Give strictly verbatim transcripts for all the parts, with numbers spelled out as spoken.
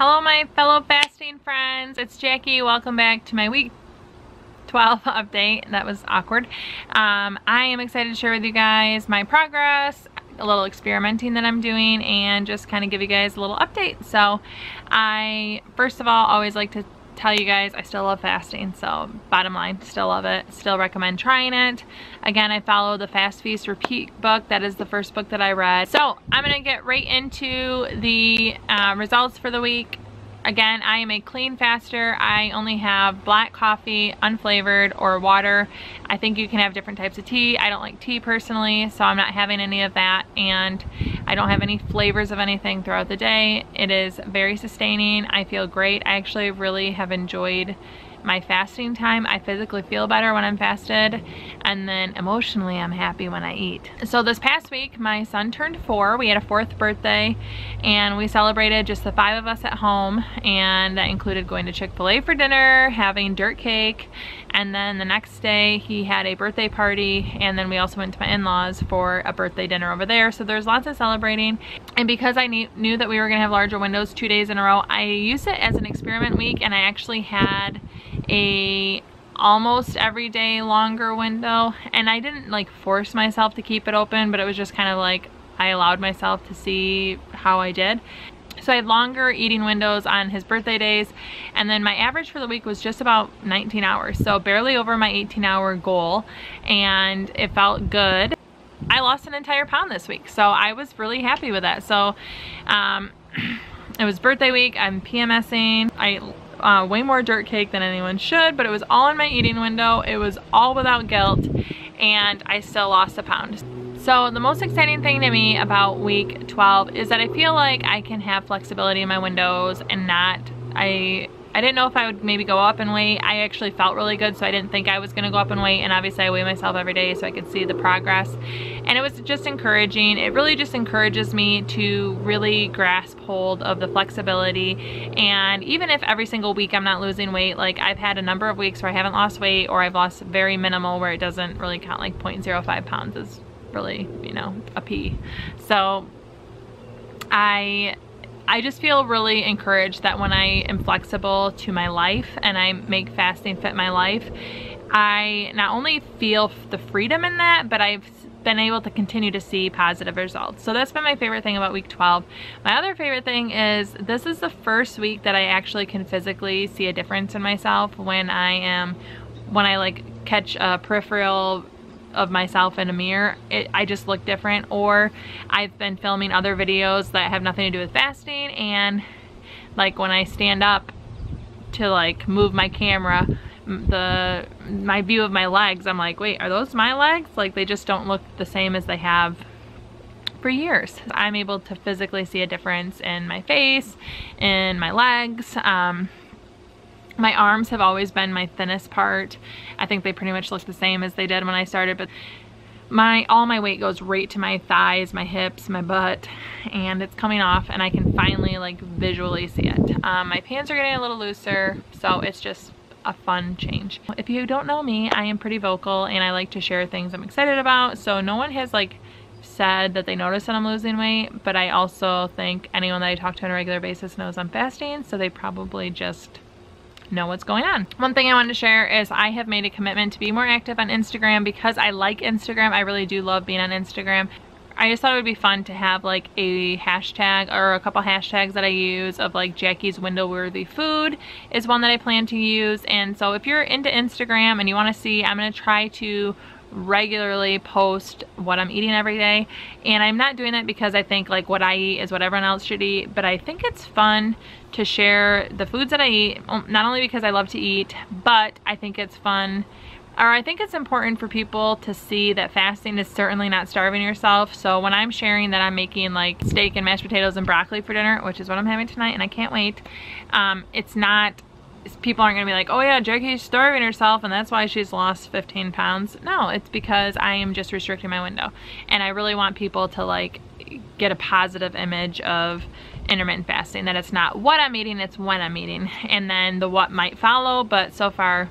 Hello my fellow fasting friends, it's Jackie. Welcome back to my week twelve update. That was awkward. Um, I am excited to share with you guys my progress, a little experimenting that I'm doing, and just kind of give you guys a little update. So I, first of all, always like to tell you guys I still love fasting, so bottom line, still love it, still recommend trying it. Again, I follow the Fast Feast Repeat book. That is the first book that I read. So I'm gonna get right into the uh, results for the week. Again, I am a clean faster. I only have black coffee, unflavored, or water. I think you can have different types of tea. I don't like tea personally, so I'm not having any of that, and I don't have any flavors of anything throughout the day. It is very sustaining. I feel great. I actually really have enjoyed my fasting time. I physically feel better when I'm fasted, and then emotionally I'm happy when I eat. So this past week my son turned four. We had a fourth birthday and we celebrated, just the five of us at home, and that included going to Chick-fil-A for dinner, having dirt cake, and then the next day he had a birthday party, and then we also went to my in-laws for a birthday dinner over there. So there's lots of celebrating, and because I knew that we were gonna have larger windows two days in a row, I used it as an experiment week, and I actually had a almost every day longer window, and I didn't like force myself to keep it open, but it was just kind of like I allowed myself to see how I did. So I had longer eating windows on his birthday days, and then my average for the week was just about nineteen hours, so barely over my eighteen hour goal, and it felt good. I lost an entire pound this week, so I was really happy with that. So um, it was birthday week, I'm PMSing, I Uh, way more dirt cake than anyone should, but it was all in my eating window. It was all without guilt, and I still lost a pound. So the most exciting thing to me about week twelve is that I feel like I can have flexibility in my windows, and not, I I didn't know if I would maybe go up in weight. I actually felt really good, so I didn't think I was gonna go up in weight, and obviously I weigh myself every day so I could see the progress. And it was just encouraging. It really just encourages me to really grasp hold of the flexibility. And even if every single week I'm not losing weight, like I've had a number of weeks where I haven't lost weight, or I've lost very minimal where it doesn't really count, like zero point zero five pounds is really, you know, a pea. So I, I just feel really encouraged that when I am flexible to my life and I make fasting fit my life, I not only feel the freedom in that, but I've been able to continue to see positive results. So that's been my favorite thing about week twelve. My other favorite thing is this is the first week that I actually can physically see a difference in myself when I am, when I like catch a peripheral of myself in a mirror, it, I just look different. Or I've been filming other videos that have nothing to do with fasting, and like when I stand up to like move my camera, the my view of my legs, I'm like, wait, are those my legs? Like they just don't look the same as they have for years. I'm able to physically see a difference in my face, in my legs. Um, My arms have always been my thinnest part. I think they pretty much look the same as they did when I started, but my all my weight goes right to my thighs, my hips, my butt, and it's coming off, and I can finally like visually see it. Um, my pants are getting a little looser, so it's just a fun change. If you don't know me, I am pretty vocal, and I like to share things I'm excited about, so no one has like said that they noticed that I'm losing weight, but I also think anyone that I talk to on a regular basis knows I'm fasting, so they probably just know what's going on. One thing I wanted to share is I have made a commitment to be more active on Instagram, because I like Instagram. I really do love being on Instagram. I just thought it would be fun to have like a hashtag or a couple hashtags that I use, of like Jackie's window-worthy food is one that I plan to use. And so if you're into Instagram and you want to see, I'm going to try to regularly post what I'm eating every day, and I'm not doing that because I think like what I eat is what everyone else should eat, but I think it's fun to share the foods that I eat, not only because I love to eat, but I think it's fun, or I think it's important for people to see that fasting is certainly not starving yourself. So when I'm sharing that I'm making like steak and mashed potatoes and broccoli for dinner, which is what I'm having tonight and I can't wait, um, it's not, people aren't gonna be like, oh yeah, Jackie's starving herself and that's why she's lost fifteen pounds. No, it's because I am just restricting my window, and I really want people to like get a positive image of intermittent fasting, that it's not what I'm eating, it's when I'm eating, and then the what might follow. But so far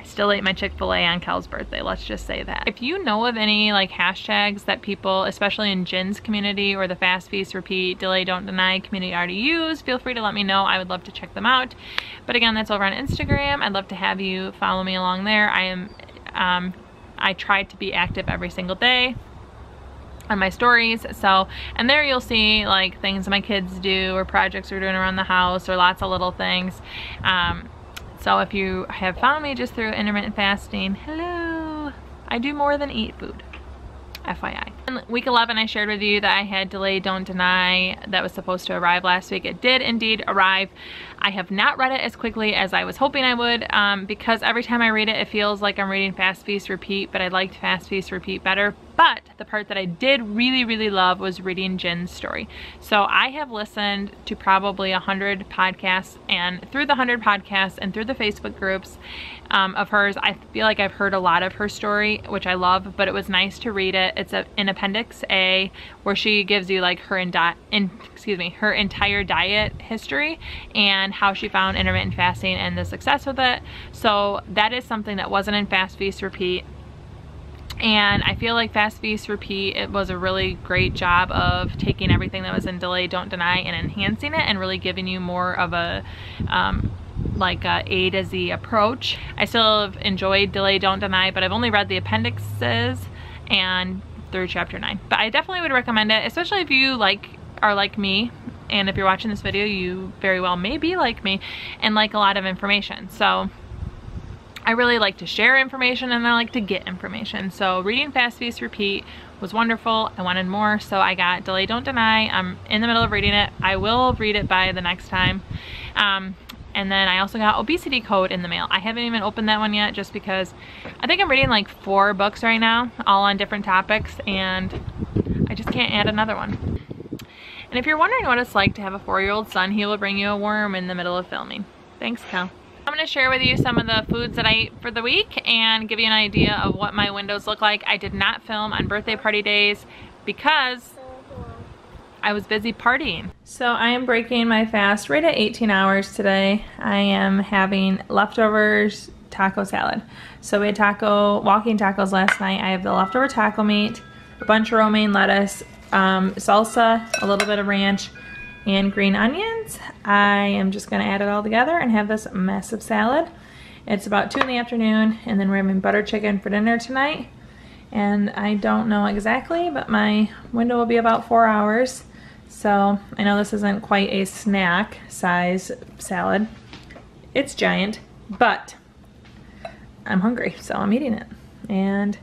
I still ate my Chick-fil-A on Cal's birthday, let's just say that. If you know of any like hashtags that people, especially in Jen's community or the Fast Feast Repeat, Delay, Don't Deny community already use, feel free to let me know. I would love to check them out. But again, that's over on Instagram. I'd love to have you follow me along there. I am, um, I try to be active every single day on my stories, so, and there you'll see like things my kids do or projects we're doing around the house or lots of little things. Um, so if you have found me just through intermittent fasting, hello, I do more than eat food, F Y I. In week eleven, I shared with you that I had Delay, Don't Deny that was supposed to arrive last week. It did indeed arrive. I have not read it as quickly as I was hoping I would, um, because every time I read it, it feels like I'm reading Fast Feast Repeat, but I liked Fast Feast Repeat better. But the part that I did really, really love was reading Jen's story. So I have listened to probably a hundred podcasts, and through the a hundred podcasts and through the Facebook groups um, of hers, I feel like I've heard a lot of her story, which I love, but it was nice to read it. It's a, in Appendix A, where she gives you like her, in in, excuse me, her entire diet history and how she found intermittent fasting and the success with it. So that is something that wasn't in Fast Feast Repeat. And I feel like Fast Feast Repeat, it was a really great job of taking everything that was in Delay, Don't Deny and enhancing it and really giving you more of a um, like a A to Z approach. I still have enjoyed Delay, Don't Deny, but I've only read the appendixes and through chapter nine. But I definitely would recommend it, especially if you like are like me, and if you're watching this video, you very well may be like me and like a lot of information. So I really like to share information and I like to get information. So reading Fast Feast Repeat was wonderful. I wanted more, so I got Delay, Don't Deny. I'm in the middle of reading it. I will read it by the next time. Um, and then I also got Obesity Code in the mail. I haven't even opened that one yet just because I think I'm reading like four books right now, all on different topics, and I just can't add another one. And if you're wondering what it's like to have a four-year-old son, he will bring you a worm in the middle of filming. Thanks, Cal. I'm going to share with you some of the foods that I ate for the week and give you an idea of what my windows look like. I did not film on birthday party days because I was busy partying. So I am breaking my fast right at eighteen hours today. I am having leftovers taco salad. So we had taco, walking tacos last night. I have the leftover taco meat, a bunch of romaine lettuce, um, salsa, a little bit of ranch, and green onions. I am just gonna add it all together and have this massive salad. It's about two in the afternoon, and then we're having butter chicken for dinner tonight. And I don't know exactly, but my window will be about four hours. So I know this isn't quite a snack size salad. It's giant, but I'm hungry, so I'm eating it. And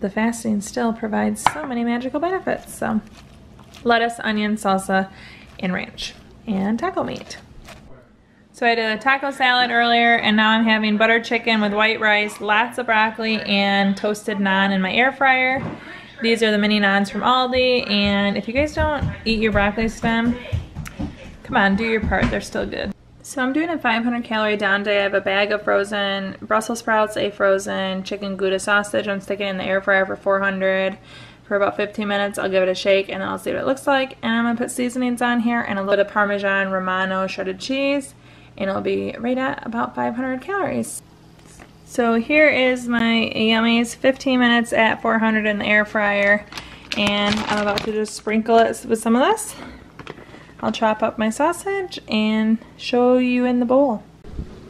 the fasting still provides so many magical benefits. So lettuce, onion, salsa, and ranch and taco meat. So I did a taco salad earlier, and now I'm having butter chicken with white rice, lots of broccoli, and toasted naan in my air fryer. These are the mini naans from Aldi, and if you guys don't eat your broccoli stem, come on, do your part, they're still good. So I'm doing a five hundred calorie down day. I have a bag of frozen Brussels sprouts, a frozen chicken Gouda sausage. I'm sticking it in the air fryer for four hundred. For about fifteen minutes, I'll give it a shake and then I'll see what it looks like. And I'm going to put seasonings on here and a little bit of Parmesan Romano shredded cheese, and it'll be right at about five hundred calories. So here is my yummies, fifteen minutes at four hundred in the air fryer, and I'm about to just sprinkle it with some of this. I'll chop up my sausage and show you in the bowl.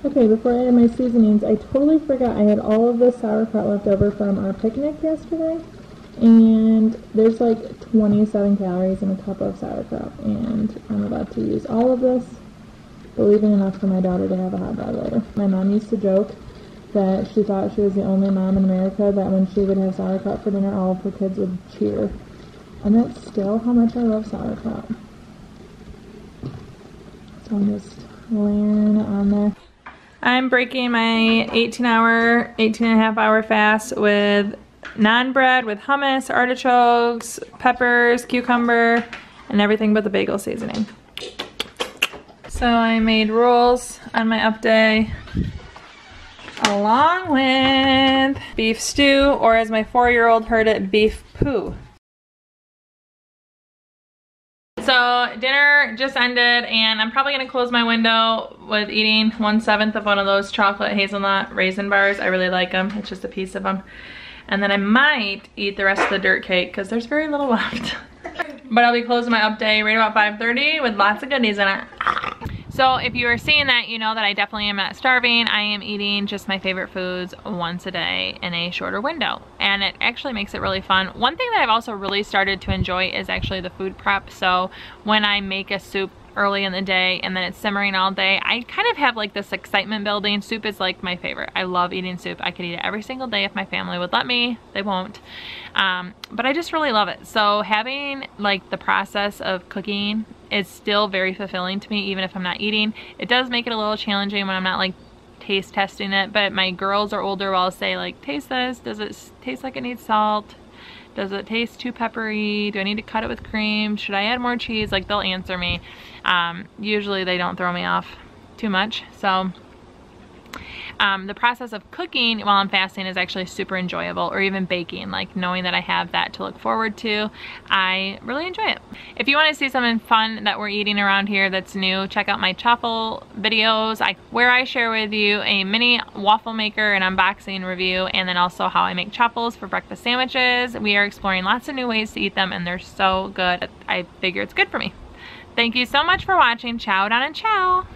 Okay, before I add my seasonings, I totally forgot I had all of the sauerkraut left over from our picnic yesterday. And there's like twenty-seven calories in a cup of sauerkraut, and I'm about to use all of this, but leaving enough for my daughter to have a hot dog later. My mom used to joke that she thought she was the only mom in America that when she would have sauerkraut for dinner, all of her kids would cheer. And that's still how much I love sauerkraut. So I'm just layering it on there. I'm breaking my eighteen hour, eighteen and a half hour fast with naan bread with hummus, artichokes, peppers, cucumber, and everything but the bagel seasoning. So I made rolls on my up day, along with beef stew, or as my four-year-old heard it, beef poo. So dinner just ended and I'm probably gonna close my window with eating one seventh of one of those chocolate hazelnut raisin bars. I really like them, it's just a piece of them. And then I might eat the rest of the dirt cake because there's very little left. But I'll be closing my up day right about five thirty with lots of goodies in it. So if you are seeing that, you know that I definitely am not starving. I am eating just my favorite foods once a day in a shorter window. And it actually makes it really fun. One thing that I've also really started to enjoy is actually the food prep. So when I make a soup early in the day and then it's simmering all day, I kind of have like this excitement building. Soup is like my favorite. I love eating soup. I could eat it every single day if my family would let me. They won't. Um, but I just really love it. So having like the process of cooking, it's still very fulfilling to me even if I'm not eating. It does make it a little challenging when I'm not like taste testing it, but my girls are older. I'll say like, taste this, does it taste like it needs salt? Does it taste too peppery? Do I need to cut it with cream? Should I add more cheese? Like they'll answer me. Um, usually they don't throw me off too much. So um, the process of cooking while I'm fasting is actually super enjoyable, or even baking, like knowing that I have that to look forward to. I really enjoy it. If you want to see something fun that we're eating around here that's new, check out my chaffle videos I, where I share with you a mini waffle maker and unboxing review, and then also how I make chaffles for breakfast sandwiches. We are exploring lots of new ways to eat them and they're so good. I figure it's good for me. Thank you so much for watching. Ciao, down and ciao.